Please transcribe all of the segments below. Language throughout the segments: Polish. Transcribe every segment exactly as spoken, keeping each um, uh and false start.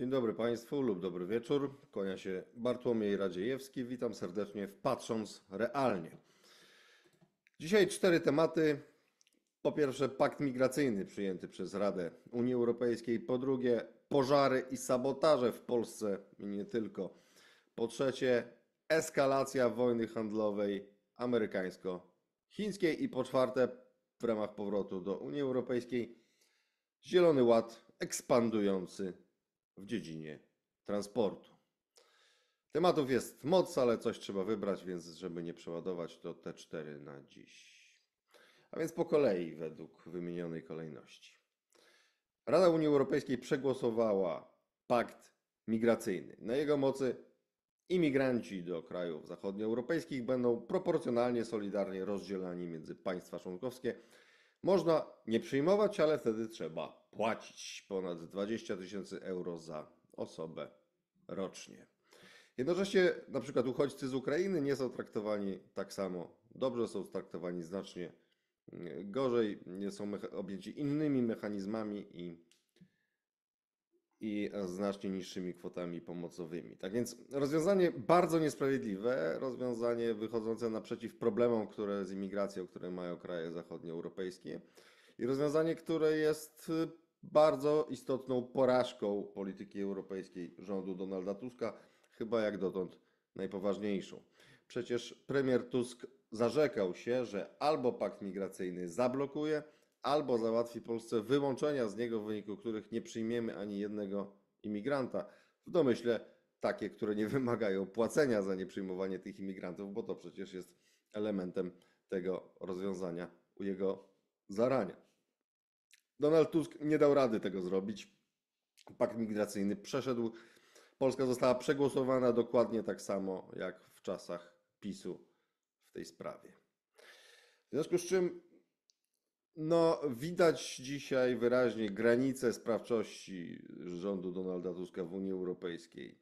Dzień dobry Państwu lub dobry wieczór. Kłania się Bartłomiej Radziejewski. Witam serdecznie w Patrząc Realnie. Dzisiaj cztery tematy. Po pierwsze pakt migracyjny przyjęty przez Radę Unii Europejskiej. Po drugie pożary i sabotaże w Polsce i nie tylko. Po trzecie eskalacja wojny handlowej amerykańsko-chińskiej. I po czwarte w ramach powrotu do Unii Europejskiej Zielony Ład ekspandujący w dziedzinie transportu. Tematów jest moc, ale coś trzeba wybrać, więc żeby nie przeładować, to te cztery na dziś. A więc po kolei według wymienionej kolejności. Rada Unii Europejskiej przegłosowała pakt migracyjny. Na jego mocy imigranci do krajów zachodnioeuropejskich będą proporcjonalnie, solidarnie rozdzielani między państwa członkowskie. Można nie przyjmować, ale wtedy trzeba płacić ponad dwadzieścia tysięcy euro za osobę rocznie. Jednocześnie na przykład uchodźcy z Ukrainy nie są traktowani tak samo dobrze, są traktowani znacznie gorzej, nie są objęci innymi mechanizmami i, i znacznie niższymi kwotami pomocowymi. Tak więc rozwiązanie bardzo niesprawiedliwe, rozwiązanie wychodzące naprzeciw problemom, które z imigracją, które mają kraje zachodnioeuropejskie. I rozwiązanie, które jest bardzo istotną porażką polityki europejskiej rządu Donalda Tuska, chyba jak dotąd najpoważniejszą. Przecież premier Tusk zarzekał się, że albo pakt migracyjny zablokuje, albo załatwi Polsce wyłączenia z niego, w wyniku których nie przyjmiemy ani jednego imigranta. W domyśle takie, które nie wymagają płacenia za nieprzyjmowanie tych imigrantów, bo to przecież jest elementem tego rozwiązania u jego zarania. Donald Tusk nie dał rady tego zrobić. Pakt migracyjny przeszedł. Polska została przegłosowana dokładnie tak samo jak w czasach PiS-u w tej sprawie. W związku z czym no, widać dzisiaj wyraźnie granice sprawczości rządu Donalda Tuska w Unii Europejskiej.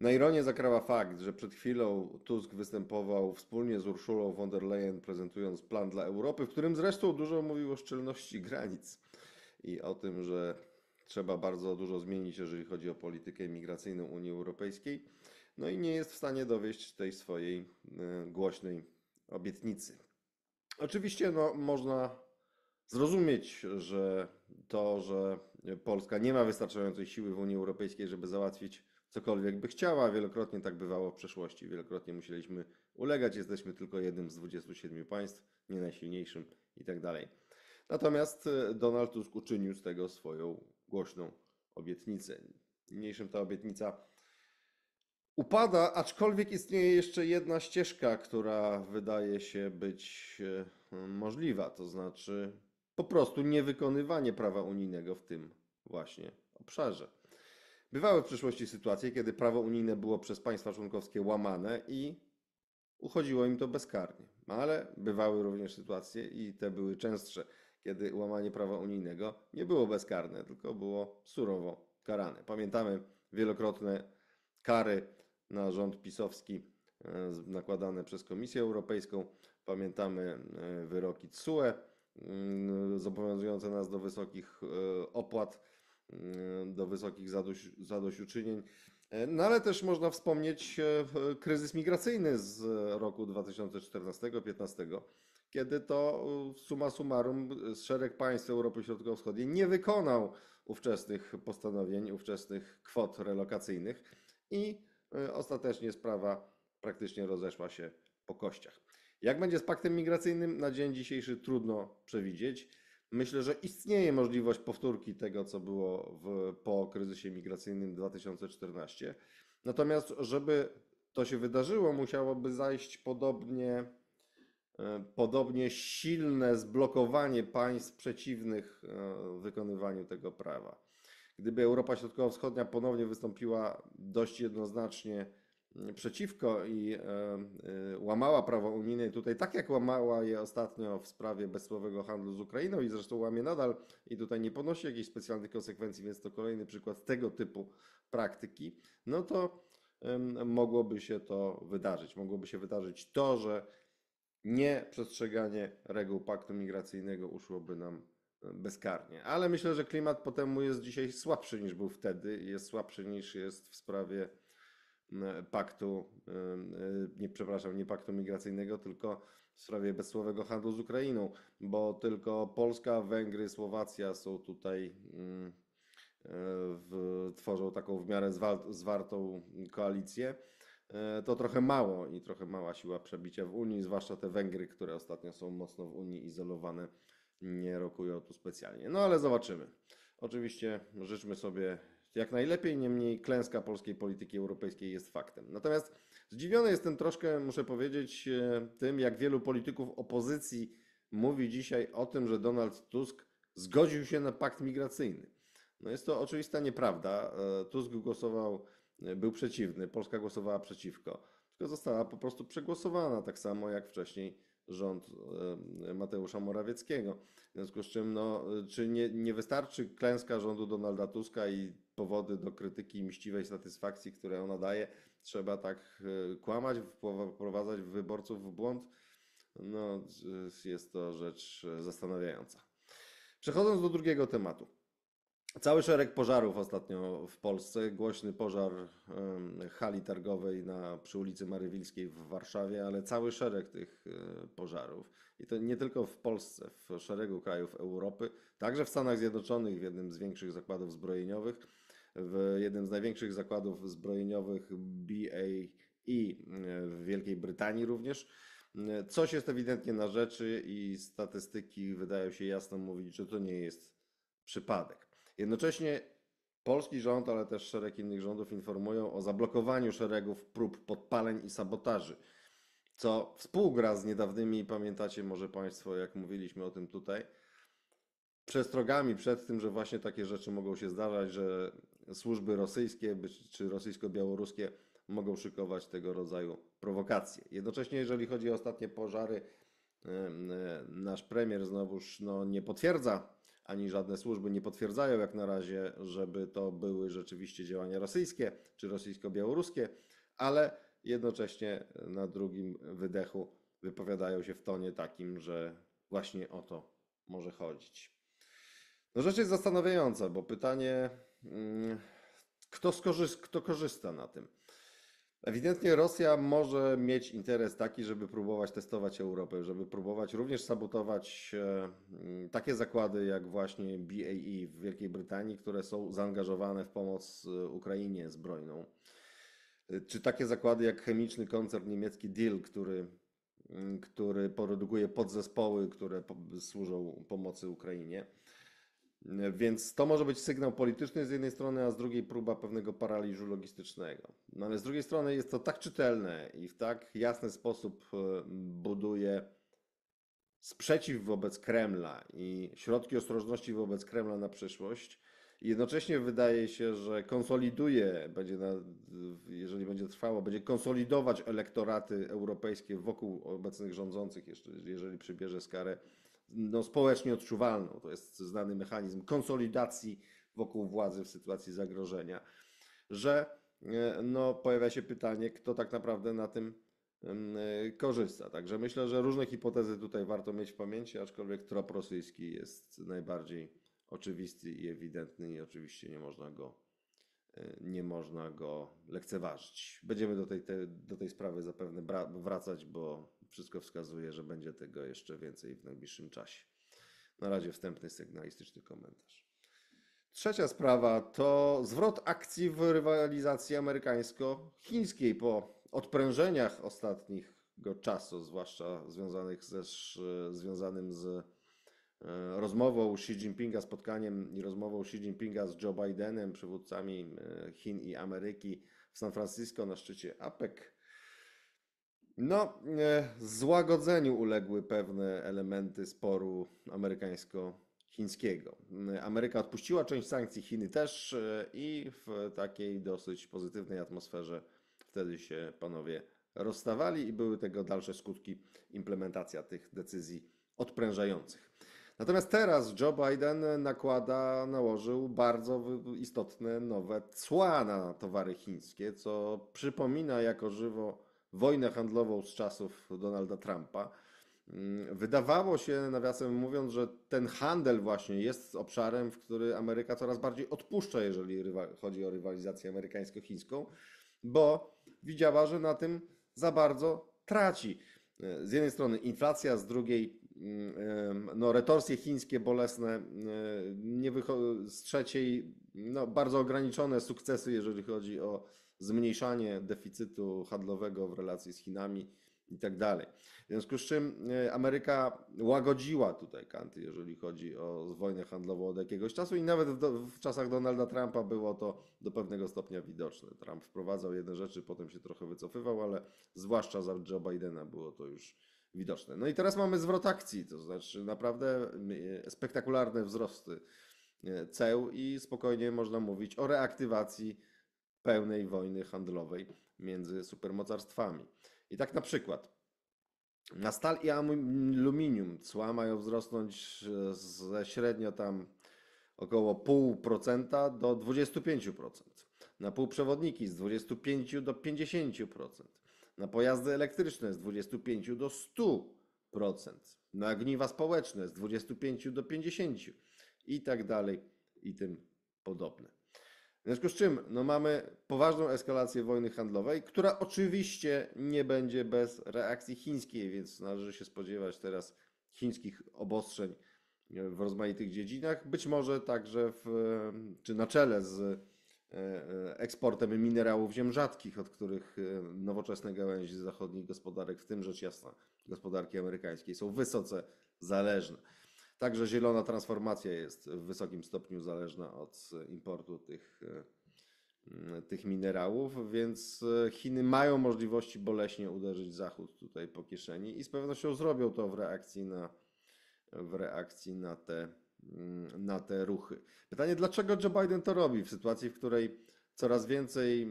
Na ironię zakrawa fakt, że przed chwilą Tusk występował wspólnie z Urszulą von der Leyen, prezentując plan dla Europy, w którym zresztą dużo mówił o szczelności granic i o tym, że trzeba bardzo dużo zmienić, jeżeli chodzi o politykę migracyjną Unii Europejskiej. No i nie jest w stanie dowieść tej swojej głośnej obietnicy. Oczywiście no, można zrozumieć, że to, że Polska nie ma wystarczającej siły w Unii Europejskiej, żeby załatwić cokolwiek by chciała, wielokrotnie tak bywało w przeszłości, wielokrotnie musieliśmy ulegać, jesteśmy tylko jednym z dwudziestu siedmiu państw, nie najsilniejszym i tak dalej. Natomiast Donald Tusk uczynił z tego swoją głośną obietnicę. Niniejszym ta obietnica upada, aczkolwiek istnieje jeszcze jedna ścieżka, która wydaje się być możliwa, to znaczy po prostu niewykonywanie prawa unijnego w tym właśnie obszarze. Bywały w przeszłości sytuacje, kiedy prawo unijne było przez państwa członkowskie łamane i uchodziło im to bezkarnie. Ale bywały również sytuacje, i te były częstsze, kiedy łamanie prawa unijnego nie było bezkarne, tylko było surowo karane. Pamiętamy wielokrotne kary na rząd pisowski nakładane przez Komisję Europejską. Pamiętamy wyroki T S U E zobowiązujące nas do wysokich opłat, do wysokich zadoś, zadośćuczynień. No ale też można wspomnieć kryzys migracyjny z roku dwa tysiące czternastego do dwa tysiące piętnastego, kiedy to summa summarum szereg państw Europy Środkowo-Wschodniej nie wykonał ówczesnych postanowień, ówczesnych kwot relokacyjnych i ostatecznie sprawa praktycznie rozeszła się po kościach. Jak będzie z paktem migracyjnym? Na dzień dzisiejszy trudno przewidzieć. Myślę, że istnieje możliwość powtórki tego, co było w, po kryzysie migracyjnym dwa tysiące czternastego. Natomiast, żeby to się wydarzyło, musiałoby zajść podobnie, podobnie silne zblokowanie państw przeciwnych wykonywaniu tego prawa. Gdyby Europa Środkowo-Wschodnia ponownie wystąpiła dość jednoznacznie przeciwko i łamała prawo unijne tutaj, tak jak łamała je ostatnio w sprawie bezcłowego handlu z Ukrainą i zresztą łamie nadal i tutaj nie ponosi jakichś specjalnych konsekwencji, więc to kolejny przykład tego typu praktyki, no to mogłoby się to wydarzyć. Mogłoby się wydarzyć to, że nieprzestrzeganie reguł paktu migracyjnego uszłoby nam bezkarnie. Ale myślę, że klimat po temu jest dzisiaj słabszy niż był wtedy, jest słabszy niż jest w sprawie paktu, nie przepraszam, nie paktu migracyjnego, tylko w sprawie bezcłowego handlu z Ukrainą, bo tylko Polska, Węgry, Słowacja są tutaj, w, tworzą taką w miarę zwartą koalicję. To trochę mało i trochę mała siła przebicia w Unii, zwłaszcza te Węgry, które ostatnio są mocno w Unii izolowane, nie rokują tu specjalnie. No ale zobaczymy. Oczywiście życzmy sobie jak najlepiej, niemniej klęska polskiej polityki europejskiej jest faktem. Natomiast zdziwiony jestem troszkę, muszę powiedzieć, tym, jak wielu polityków opozycji mówi dzisiaj o tym, że Donald Tusk zgodził się na pakt migracyjny. No jest to oczywista nieprawda. Tusk głosował, był przeciwny, Polska głosowała przeciwko, tylko została po prostu przegłosowana, tak samo jak wcześniej rząd Mateusza Morawieckiego. W związku z czym, no, czy nie, nie wystarczy klęska rządu Donalda Tuska i powody do krytyki mściwej satysfakcji, które ona daje? Trzeba tak kłamać, wprowadzać wyborców w błąd? No, jest to rzecz zastanawiająca. Przechodząc do drugiego tematu. Cały szereg pożarów ostatnio w Polsce. Głośny pożar hali targowej na, przy ulicy Marywilskiej w Warszawie, ale cały szereg tych pożarów. I to nie tylko w Polsce, w szeregu krajów Europy, także w Stanach Zjednoczonych, w jednym z większych zakładów zbrojeniowych, w jednym z największych zakładów zbrojeniowych B A E w Wielkiej Brytanii również. Coś jest ewidentnie na rzeczy i statystyki wydają się jasno mówić, że to nie jest przypadek. Jednocześnie polski rząd, ale też szereg innych rządów informują o zablokowaniu szeregów prób podpaleń i sabotaży, co współgra z niedawnymi, pamiętacie może Państwo, jak mówiliśmy o tym tutaj, przestrogami przed tym, że właśnie takie rzeczy mogą się zdarzać, że służby rosyjskie czy rosyjsko-białoruskie mogą szykować tego rodzaju prowokacje. Jednocześnie, jeżeli chodzi o ostatnie pożary, nasz premier znowuż no, nie potwierdza, ani żadne służby nie potwierdzają jak na razie, żeby to były rzeczywiście działania rosyjskie czy rosyjsko-białoruskie, ale jednocześnie na drugim wydechu wypowiadają się w tonie takim, że właśnie o to może chodzić. No rzecz jest zastanawiająca, bo pytanie, kto skorzysta, kto korzysta na tym? Ewidentnie Rosja może mieć interes taki, żeby próbować testować Europę, żeby próbować również sabotować takie zakłady jak właśnie B A E w Wielkiej Brytanii, które są zaangażowane w pomoc Ukrainie zbrojną. Czy takie zakłady jak chemiczny koncern niemiecki D I L, który, który produkuje podzespoły, które służą pomocy Ukrainie. Więc to może być sygnał polityczny z jednej strony, a z drugiej próba pewnego paraliżu logistycznego. No ale z drugiej strony jest to tak czytelne i w tak jasny sposób buduje sprzeciw wobec Kremla i środki ostrożności wobec Kremla na przyszłość. I jednocześnie wydaje się, że konsoliduje, będzie na, jeżeli będzie trwało, będzie konsolidować elektoraty europejskie wokół obecnych rządzących, jeszcze, jeżeli przybierze skarę no, społecznie odczuwalną. To jest znany mechanizm konsolidacji wokół władzy w sytuacji zagrożenia, że no, pojawia się pytanie, kto tak naprawdę na tym korzysta. Także myślę, że różne hipotezy tutaj warto mieć w pamięci, aczkolwiek trop rosyjski jest najbardziej oczywisty i ewidentny i oczywiście nie można go, nie można go lekceważyć. Będziemy do tej, te, do tej sprawy zapewne wracać, bo wszystko wskazuje, że będzie tego jeszcze więcej w najbliższym czasie. Na razie wstępny sygnalistyczny komentarz. Trzecia sprawa to zwrot akcji w rywalizacji amerykańsko-chińskiej po odprężeniach ostatniego czasu, zwłaszcza związanych ze, związanym z rozmową Xi Jinpinga, spotkaniem i rozmową Xi Jinpinga z Joe Bidenem, przywódcami Chin i Ameryki w San Francisco na szczycie A P E C. No, złagodzeniu uległy pewne elementy sporu amerykańsko-chińskiego. Ameryka odpuściła część sankcji, Chiny też i w takiej dosyć pozytywnej atmosferze wtedy się panowie rozstawali i były tego dalsze skutki implementacja tych decyzji odprężających. Natomiast teraz Joe Biden nakłada, nałożył bardzo istotne nowe cła na towary chińskie, co przypomina jako żywo wojnę handlową z czasów Donalda Trumpa. Wydawało się, nawiasem mówiąc, że ten handel właśnie jest obszarem, w który Ameryka coraz bardziej odpuszcza, jeżeli chodzi o rywalizację amerykańsko-chińską, bo widziała, że na tym za bardzo traci. Z jednej strony inflacja, z drugiej no, retorsje chińskie bolesne, nie z trzeciej no, bardzo ograniczone sukcesy, jeżeli chodzi o zmniejszanie deficytu handlowego w relacji z Chinami i tak dalej. W związku z czym Ameryka łagodziła tutaj kanty, jeżeli chodzi o wojnę handlową od jakiegoś czasu i nawet w, do, w czasach Donalda Trumpa było to do pewnego stopnia widoczne. Trump wprowadzał jedne rzeczy, potem się trochę wycofywał, ale zwłaszcza za Joe Bidena było to już widoczne. No i teraz mamy zwrot akcji, to znaczy naprawdę spektakularne wzrosty ceł i spokojnie można mówić o reaktywacji pełnej wojny handlowej między supermocarstwami. I tak na przykład na stal i aluminium cła mają wzrosnąć ze średnio tam około zero przecinek pięć procent do dwudziestu pięciu procent. Na półprzewodniki z dwudziestu pięciu procent do pięćdziesięciu procent. Na pojazdy elektryczne z dwudziestu pięciu procent do stu procent. Na ogniwa społeczne z dwudziestu pięciu procent do pięćdziesięciu procent. I tak dalej i tym podobne. W związku z czym no, mamy poważną eskalację wojny handlowej, która oczywiście nie będzie bez reakcji chińskiej, więc należy się spodziewać teraz chińskich obostrzeń w rozmaitych dziedzinach. Być może także w, czy na czele z eksportem minerałów ziem rzadkich, od których nowoczesne gałęzi zachodnich gospodarek, w tym rzecz jasna gospodarki amerykańskiej, są wysoce zależne. Także zielona transformacja jest w wysokim stopniu zależna od importu tych, tych minerałów, więc Chiny mają możliwości boleśnie uderzyć Zachód tutaj po kieszeni i z pewnością zrobią to w reakcji na, w reakcji na, te, na te ruchy. Pytanie, dlaczego Joe Biden to robi w sytuacji, w której coraz więcej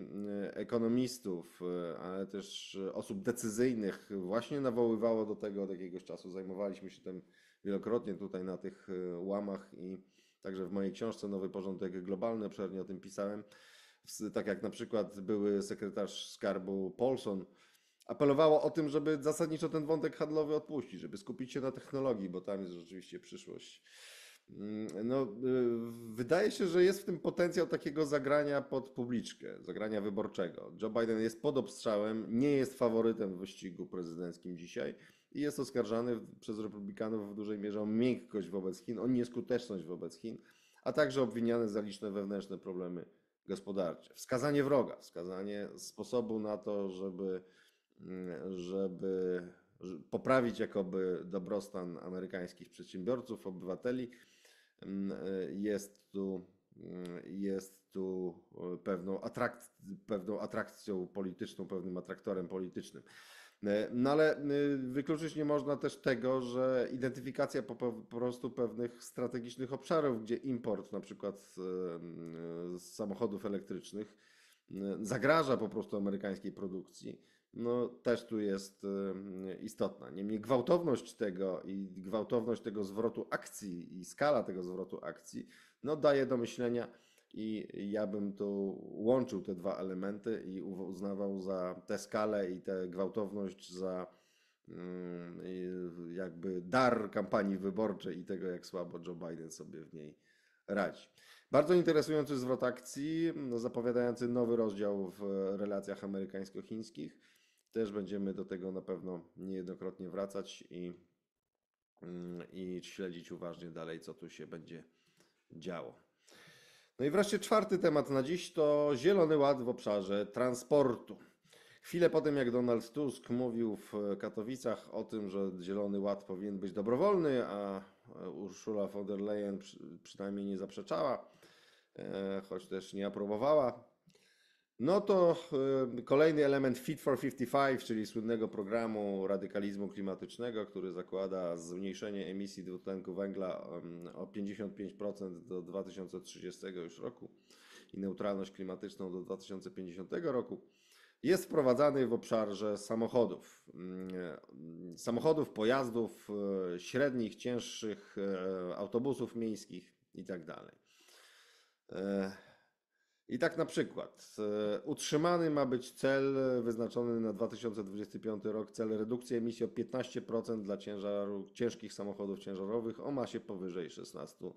ekonomistów, ale też osób decyzyjnych właśnie nawoływało do tego od jakiegoś czasu. Zajmowaliśmy się tym wielokrotnie tutaj na tych łamach i także w mojej książce Nowy Porządek Globalny obszernie o tym pisałem. Tak jak na przykład były sekretarz skarbu Paulson apelowało o tym, żeby zasadniczo ten wątek handlowy odpuścić, żeby skupić się na technologii, bo tam jest rzeczywiście przyszłość. No, wydaje się, że jest w tym potencjał takiego zagrania pod publiczkę, zagrania wyborczego. Joe Biden jest pod obstrzałem, nie jest faworytem w wyścigu prezydenckim dzisiaj i jest oskarżany przez republikanów w dużej mierze o miękkość wobec Chin, o nieskuteczność wobec Chin, a także obwiniany za liczne wewnętrzne problemy gospodarcze. Wskazanie wroga, wskazanie sposobu na to, żeby, żeby poprawić jakoby dobrostan amerykańskich przedsiębiorców, obywateli, jest tu, jest tu pewną, atrakt, pewną atrakcją polityczną, pewnym atraktorem politycznym. No ale wykluczyć nie można też tego, że identyfikacja po prostu pewnych strategicznych obszarów, gdzie import na przykład z samochodów elektrycznych zagraża po prostu amerykańskiej produkcji, no też tu jest istotna. Niemniej gwałtowność tego i gwałtowność tego zwrotu akcji i skala tego zwrotu akcji no daje do myślenia i ja bym tu łączył te dwa elementy i uznawał za tę skalę i tę gwałtowność za jakby dar kampanii wyborczej i tego, jak słabo Joe Biden sobie w niej radzi. Bardzo interesujący zwrot akcji, no, zapowiadający nowy rozdział w relacjach amerykańsko-chińskich. Też będziemy do tego na pewno niejednokrotnie wracać i, i śledzić uważnie dalej, co tu się będzie działo. No i wreszcie czwarty temat na dziś to Zielony Ład w obszarze transportu. Chwilę po tym, jak Donald Tusk mówił w Katowicach o tym, że Zielony Ład powinien być dobrowolny, a Urszula von der Leyen przynajmniej nie zaprzeczała, choć też nie aprobowała, no to kolejny element Fit for pięćdziesiąt pięć, czyli słynnego programu radykalizmu klimatycznego, który zakłada zmniejszenie emisji dwutlenku węgla o pięćdziesiąt pięć procent do dwa tysiące trzydziestego już roku i neutralność klimatyczną do dwa tysiące pięćdziesiątego roku, jest wprowadzany w obszarze samochodów. Samochodów, pojazdów średnich, cięższych, autobusów miejskich i tak dalej. I tak na przykład utrzymany ma być cel wyznaczony na dwa tysiące dwudziesty piąty rok, cel redukcji emisji o piętnaście procent dla ciężaru, ciężkich samochodów ciężarowych o masie powyżej szesnaście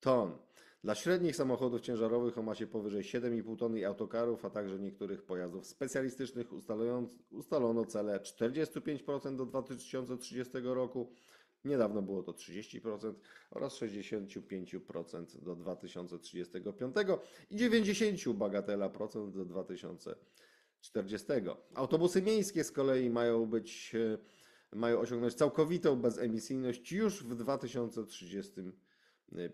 ton. Dla średnich samochodów ciężarowych o masie powyżej siedem i pół tony i autokarów, a także niektórych pojazdów specjalistycznych ustalono cele czterdzieści pięć procent do dwa tysiące trzydziestego roku, niedawno było to trzydzieści procent, oraz sześćdziesiąt pięć procent do dwa tysiące trzydziestego piątego i dziewięćdziesiąt procent bagatela procent do dwa tysiące czterdziestego. Autobusy miejskie z kolei mają być, mają osiągnąć całkowitą bezemisyjność już w dwa tysiące trzydziestym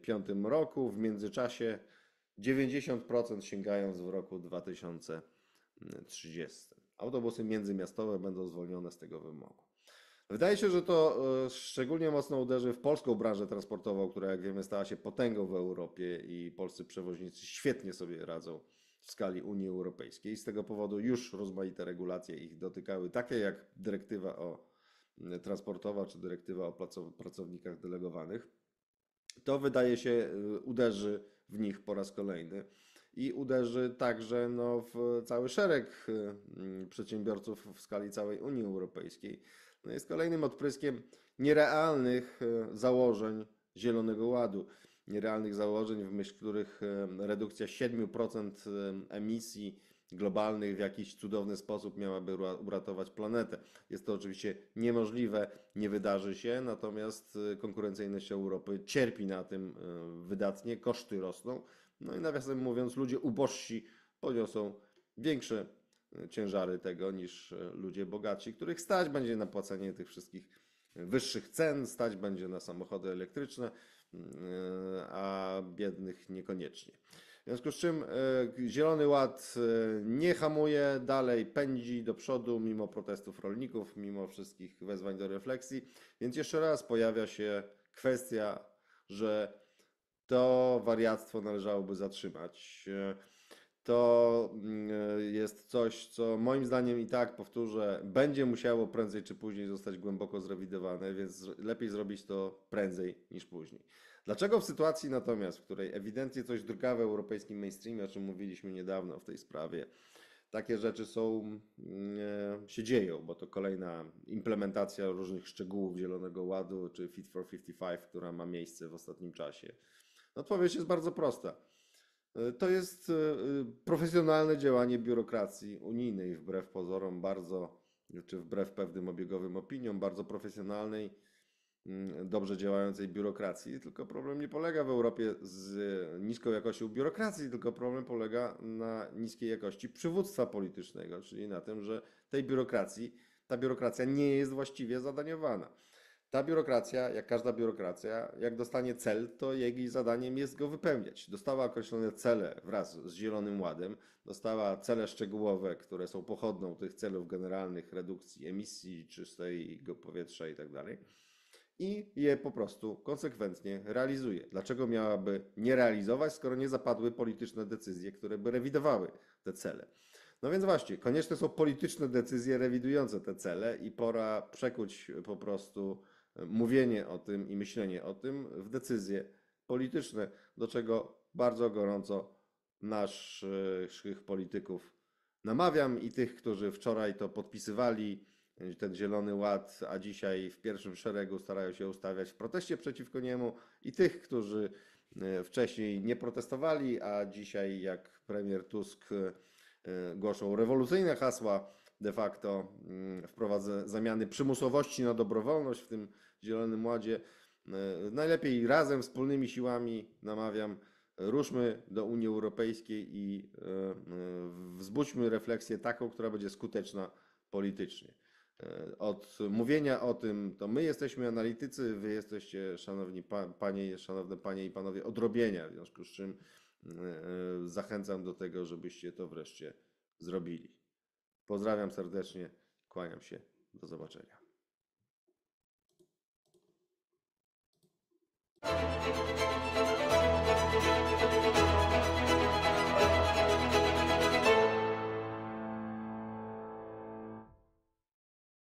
piątym roku. W międzyczasie dziewięćdziesiąt procent sięgając w roku dwa tysiące trzydziestym. Autobusy międzymiastowe będą zwolnione z tego wymogu. Wydaje się, że to szczególnie mocno uderzy w polską branżę transportową, która, jak wiemy, stała się potęgą w Europie i polscy przewoźnicy świetnie sobie radzą w skali Unii Europejskiej. Z tego powodu już rozmaite regulacje ich dotykały, takie jak dyrektywa o transportowa czy dyrektywa o pracownikach delegowanych. To, wydaje się, uderzy w nich po raz kolejny i uderzy także no, w cały szereg przedsiębiorców w skali całej Unii Europejskiej. No jest kolejnym odpryskiem nierealnych założeń Zielonego Ładu. Nierealnych założeń, w myśl których redukcja siedem procent emisji globalnych w jakiś cudowny sposób miałaby uratować planetę. Jest to oczywiście niemożliwe, nie wydarzy się, natomiast konkurencyjność Europy cierpi na tym wydatnie, koszty rosną. No i nawiasem mówiąc, ludzie ubożsi poniosą większe ciężary tego niż ludzie bogaci, których stać będzie na płacenie tych wszystkich wyższych cen, stać będzie na samochody elektryczne, a biednych niekoniecznie. W związku z czym Zielony Ład nie hamuje, dalej pędzi do przodu mimo protestów rolników, mimo wszystkich wezwań do refleksji, więc jeszcze raz pojawia się kwestia, że to wariactwo należałoby zatrzymać. To jest coś, co moim zdaniem i tak, powtórzę, będzie musiało prędzej czy później zostać głęboko zrewidowane, więc lepiej zrobić to prędzej niż później. Dlaczego w sytuacji natomiast, w której ewidentnie coś drga w europejskim mainstreamie, o czym mówiliśmy niedawno w tej sprawie, takie rzeczy są, się dzieją, bo to kolejna implementacja różnych szczegółów Zielonego Ładu czy Fit for pięćdziesiąt pięć, która ma miejsce w ostatnim czasie? Odpowiedź jest bardzo prosta. To jest profesjonalne działanie biurokracji unijnej, wbrew pozorom bardzo, czy wbrew pewnym obiegowym opiniom, bardzo profesjonalnej, dobrze działającej biurokracji. Tylko problem nie polega w Europie z niską jakością biurokracji, tylko problem polega na niskiej jakości przywództwa politycznego, czyli na tym, że tej biurokracji, ta biurokracja nie jest właściwie zadaniowana. Ta biurokracja, jak każda biurokracja, jak dostanie cel, to jej zadaniem jest go wypełniać. Dostała określone cele wraz z Zielonym Ładem, dostała cele szczegółowe, które są pochodną tych celów generalnych redukcji emisji czystego powietrza i tak dalej, i je po prostu konsekwentnie realizuje. Dlaczego miałaby nie realizować, skoro nie zapadły polityczne decyzje, które by rewidowały te cele? No więc właśnie, konieczne są polityczne decyzje rewidujące te cele i pora przekuć po prostu mówienie o tym i myślenie o tym w decyzje polityczne, do czego bardzo gorąco naszych polityków namawiam i tych, którzy wczoraj to podpisywali, ten Zielony Ład, a dzisiaj w pierwszym szeregu starają się ustawiać w proteście przeciwko niemu, i tych, którzy wcześniej nie protestowali, a dzisiaj jak premier Tusk głoszą rewolucyjne hasła, de facto wprowadza zamiany przymusowości na dobrowolność w tym Zielonym Ładzie. Najlepiej razem, wspólnymi siłami, namawiam, ruszmy do Unii Europejskiej i wzbudźmy refleksję taką, która będzie skuteczna politycznie. Od mówienia o tym, to my jesteśmy analitycy, wy jesteście, szanowni panie, szanowne panie i panowie, odrobienia, w związku z czym zachęcam do tego, żebyście to wreszcie zrobili. Pozdrawiam serdecznie, kłaniam się, do zobaczenia.